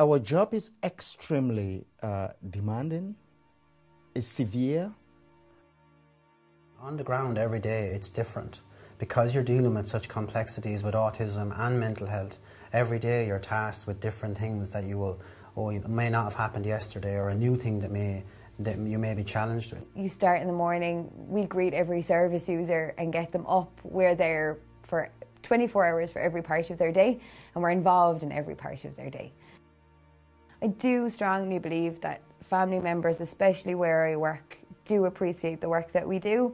Our job is extremely demanding, it's severe. On the ground every day, it's different. Because you're dealing with such complexities with autism and mental health, every day you're tasked with different things that it may not have happened yesterday, or a new thing that you may be challenged with. You start in the morning, we greet every service user and get them up. We're there for 24 hours for every part of their day, and we're involved in every part of their day. I do strongly believe that family members, especially where I work, do appreciate the work that we do.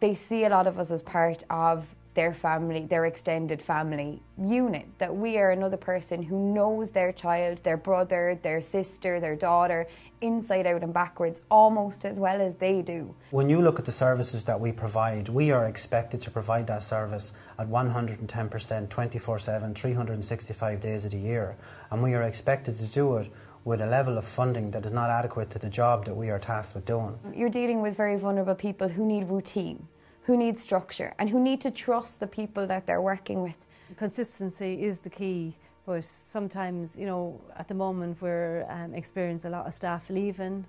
They see a lot of us as part of their family, their extended family unit, that we are another person who knows their child, their brother, their sister, their daughter, inside out and backwards, almost as well as they do. When you look at the services that we provide, we are expected to provide that service at 110%, 24/7, 365 days of the year, and we are expected to do it with a level of funding that is not adequate to the job that we are tasked with doing. You're dealing with very vulnerable people who need routine, who need structure, and who need to trust the people that they're working with. Consistency is the key, but sometimes, you know, at the moment we're experiencing a lot of staff leaving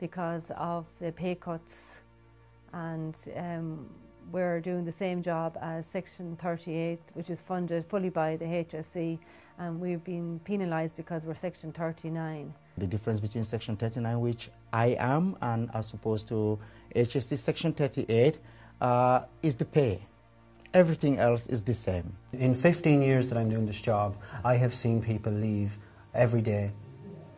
because of the pay cuts, and we're doing the same job as Section 38, which is funded fully by the HSE, and we've been penalised because we're Section 39. The difference between Section 39, which I am, and as opposed to HSE Section 38, is the pay. Everything else is the same. In 15 years that I'm doing this job, I have seen people leave every day.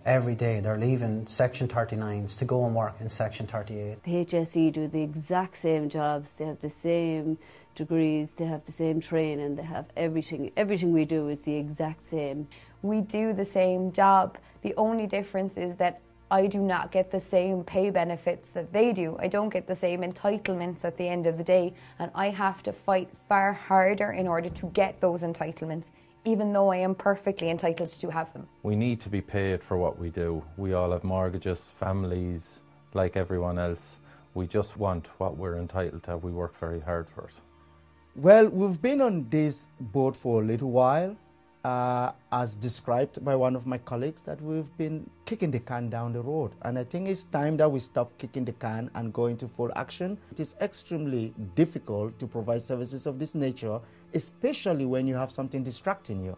Every day they're leaving Section 39s to go and work in Section 38. The HSE do the exact same jobs, they have the same degrees, they have the same training, they have everything. Everything we do is the exact same. We do the same job. The only difference is that I do not get the same pay benefits that they do. I don't get the same entitlements at the end of the day, and I have to fight far harder in order to get those entitlements, even though I am perfectly entitled to have them. We need to be paid for what we do. We all have mortgages, families, like everyone else. We just want what we're entitled to. We work very hard for it. Well, we've been on this board for a little while, as described by one of my colleagues, that we've been kicking the can down the road. And I think it's time that we stop kicking the can and go into full action. It is extremely difficult to provide services of this nature, especially when you have something distracting you.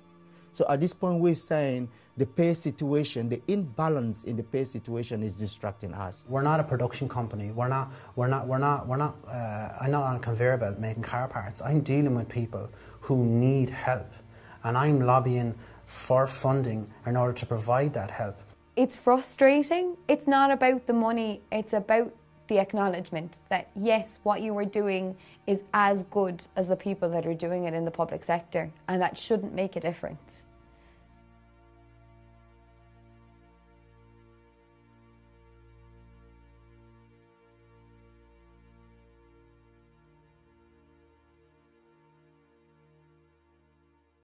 So at this point, we're saying the pay situation, the imbalance in the pay situation is distracting us. We're not a production company. I'm not on a conveyor belt making car parts. I'm dealing with people who need help, and I'm lobbying for funding in order to provide that help. It's frustrating. It's not about the money. It's about the acknowledgement that, yes, what you are doing is as good as the people that are doing it in the public sector, and that shouldn't make a difference.